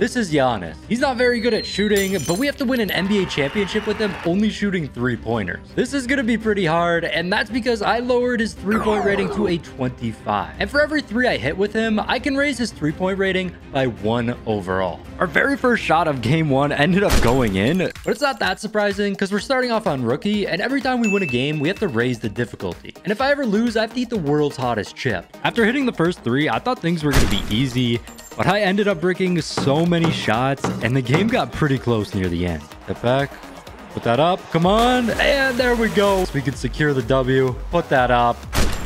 This is Giannis. He's not very good at shooting, but we have to win an NBA championship with him only shooting three-pointers. This is going to be pretty hard, and that's because I lowered his three-point rating to a 25. And for every three I hit with him, I can raise his three-point rating by 1 overall. Our very first shot of game 1 ended up going in, but it's not that surprising because we're starting off on rookie, and every time we win a game, we have to raise the difficulty. And if I ever lose, I have to eat the world's hottest chip. After hitting the first 3, I thought things were going to be easy, but I ended up breaking so many shots, and the game got pretty close near the end. Step back, put that up, come on, and there we go. So we can secure the W, put that up,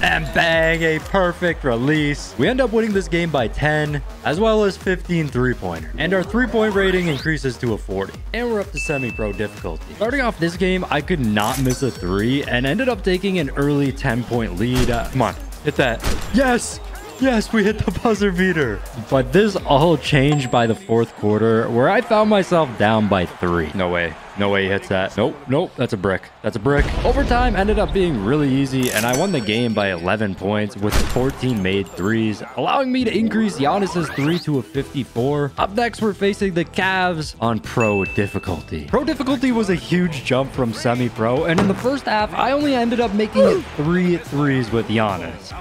and bang, a perfect release. We end up winning this game by 10, as well as 15 three-pointers. And our three-point rating increases to a 40. And we're up to semi-pro difficulty. Starting off this game, I could not miss a 3, and ended up taking an early 10-point lead. Come on, hit that. Yes! Yes, we hit the buzzer beater. But this all changed by the fourth quarter, where I found myself down by 3. No way. No way he hits that. Nope. Nope. That's a brick. That's a brick. Overtime ended up being really easy, and I won the game by 11 points with 14 made threes, allowing me to increase Giannis's 3 to a 54. Up next, we're facing the Cavs on pro difficulty. Pro difficulty was a huge jump from semi-pro, and in the first half, I only ended up making 3 threes with Giannis.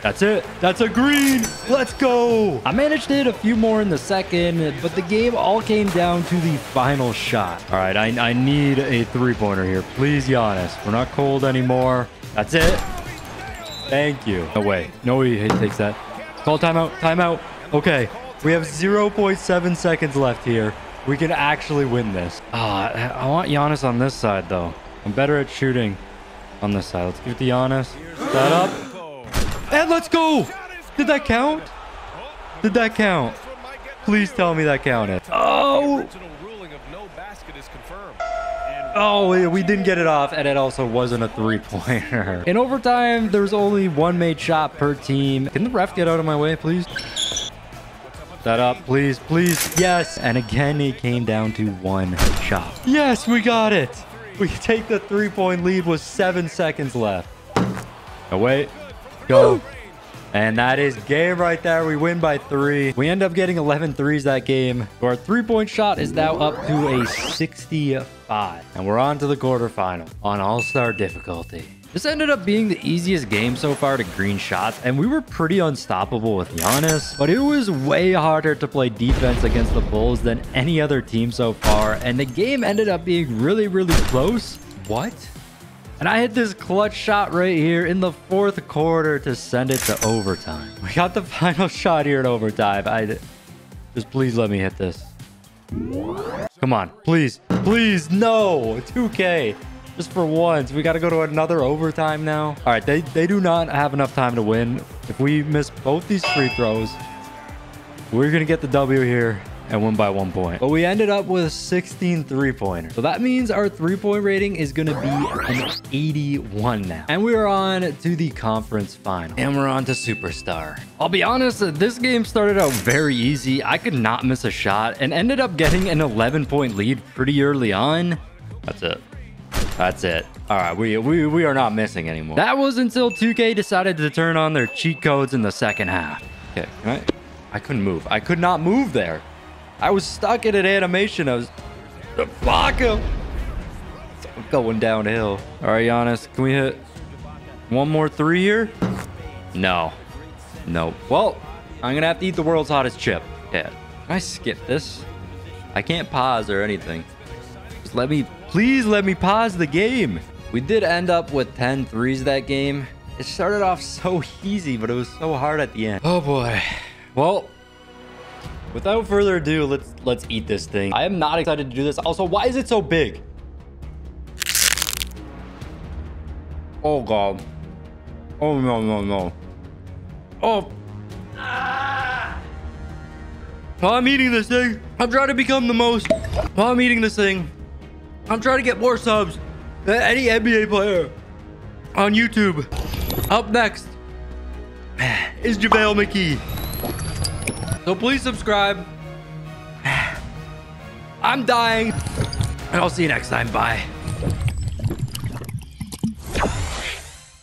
That's it. That's a green. Let's go. I managed to hit a few more in the second, but the game all came down to the final shot. All right. I need a three-pointer here. Please, Giannis. We're not cold anymore. That's it. Thank you. No way. No way he takes that. Call timeout. Timeout. Okay. We have 0.7 seconds left here. We can actually win this. I want Giannis on this side, though. I'm better at shooting on this side. Let's give it to Giannis. That up. And let's go. Did that count? Did that count? Please tell me that counted. Oh. Oh, we didn't get it off, and it also wasn't a three-pointer. In overtime, there's only 1 made shot per team. Can the ref get out of my way, please? That up, please, please. Yes. And again, it came down to 1 shot. Yes, we got it. We take the three-point lead with 7 seconds left. Oh, wait. Go. And that is game right there. We win by 3. We end up getting 11 threes that game. Our three-point shot is now up to a 65. And we're on to the quarterfinal on all-star difficulty. This ended up being the easiest game so far to green shots, and we were pretty unstoppable with Giannis, but it was way harder to play defense against the Bulls than any other team so far, and the game ended up being really, really close. What? And I hit this clutch shot right here in the fourth quarter to send it to overtime. We got the final shot here in overtime. Just please let me hit this. Come on. Please. Please. No. 2K. Just for once. We got to go to another overtime now. All right. They do not have enough time to win. If we miss both these free throws, we're going to get the W here and win by 1 point. But we ended up with 16 three-pointers. So that means our three-point rating is going to be an 81 now. And we are on to the conference final. And we're on to Superstar. I'll be honest, this game started out very easy. I could not miss a shot and ended up getting an 11-point lead pretty early on. That's it. That's it. All right, we are not missing anymore. That was until 2K decided to turn on their cheat codes in the second half. Okay, I couldn't move. I could not move there. I was stuck in an animation. I was the fuck him. I'm going downhill. All right, Giannis, can we hit 1 more 3 here? No. No. Well, I'm gonna have to eat the world's hottest chip. Yeah. Can I skip this? I can't pause or anything. Just please let me pause the game. We did end up with 10 threes that game. It started off so easy, but it was so hard at the end. Oh boy. Well, without further ado, let's eat this thing. I am not excited to do this. Also, why is it so big? Oh, God. Oh, no, no, no. Oh. Ah. I'm eating this thing. I'm trying to become the most. I'm eating this thing. I'm trying to get more subs than any NBA player on YouTube. Up next is JaVale McKee. So please subscribe. I'm dying. And I'll see you next time. Bye.